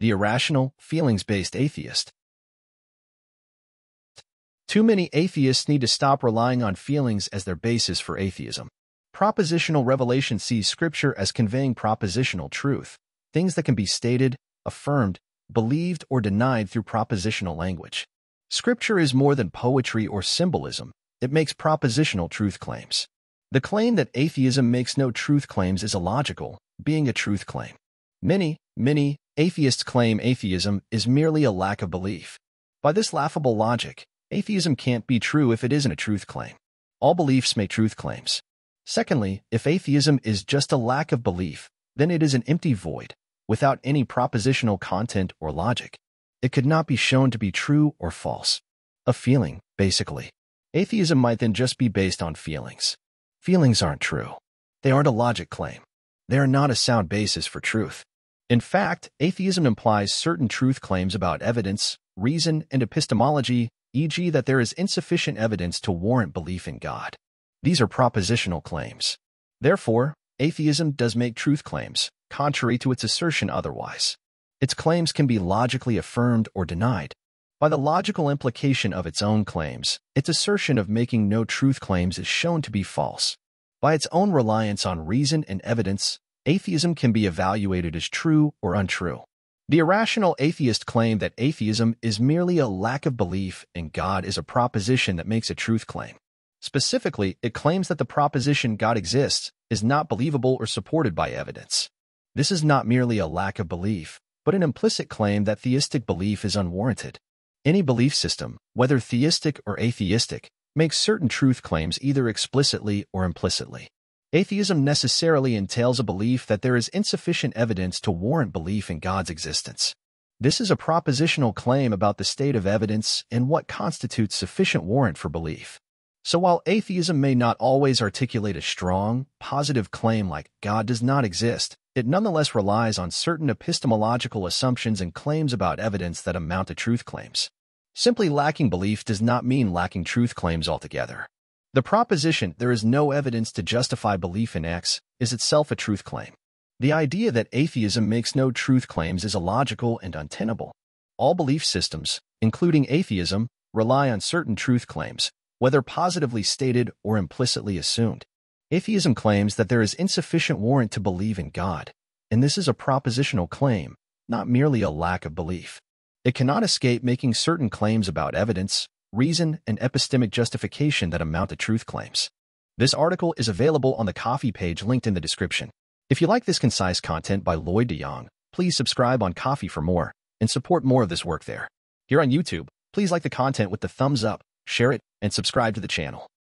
the irrational, feelings-based atheist. Too many atheists need to stop relying on feelings as their basis for atheism. Propositional revelation sees Scripture as conveying propositional truth, things that can be stated, affirmed, believed, or denied through propositional language. Scripture is more than poetry or symbolism. It makes propositional truth claims. The claim that atheism makes no truth claims is illogical, being a truth claim. Many atheists claim atheism is merely a lack of belief. By this laughable logic, atheism can't be true if it isn't a truth claim. All beliefs make truth claims. Secondly, if atheism is just a lack of belief, then it is an empty void, without any propositional content or logic. It could not be shown to be true or false. A feeling, basically. Atheism might then just be based on feelings. Feelings aren't true. They aren't a logic claim. They are not a sound basis for truth. In fact, atheism implies certain truth claims about evidence, reason, and epistemology, e.g. that there is insufficient evidence to warrant belief in God. These are propositional claims. Therefore, atheism does make truth claims, contrary to its assertion otherwise. Its claims can be logically affirmed or denied. By the logical implication of its own claims, its assertion of making no truth claims is shown to be false. By its own reliance on reason and evidence, atheism can be evaluated as true or untrue. The irrational atheist claim that atheism is merely a lack of belief in God is a proposition that makes a truth claim. Specifically, it claims that the proposition God exists is not believable or supported by evidence. This is not merely a lack of belief, but an implicit claim that theistic belief is unwarranted. Any belief system, whether theistic or atheistic, makes certain truth claims either explicitly or implicitly. Atheism necessarily entails a belief that there is insufficient evidence to warrant belief in God's existence. This is a propositional claim about the state of evidence and what constitutes sufficient warrant for belief. So while atheism may not always articulate a strong, positive claim like God does not exist, it nonetheless relies on certain epistemological assumptions and claims about evidence that amount to truth claims. Simply lacking belief does not mean lacking truth claims altogether. The proposition, there is no evidence to justify belief in X, is itself a truth claim. The idea that atheism makes no truth claims is illogical and untenable. All belief systems, including atheism, rely on certain truth claims, whether positively stated or implicitly assumed. Atheism claims that there is insufficient warrant to believe in God, and this is a propositional claim, not merely a lack of belief. It cannot escape making certain claims about evidence, reason, and epistemic justification that amount to truth claims. This article is available on the Ko-fi page linked in the description. If you like this concise content by Lloyd De Jongh, please subscribe on Ko-fi for more, and support more of this work there. Here on YouTube, please like the content with the thumbs up, share it, and subscribe to the channel.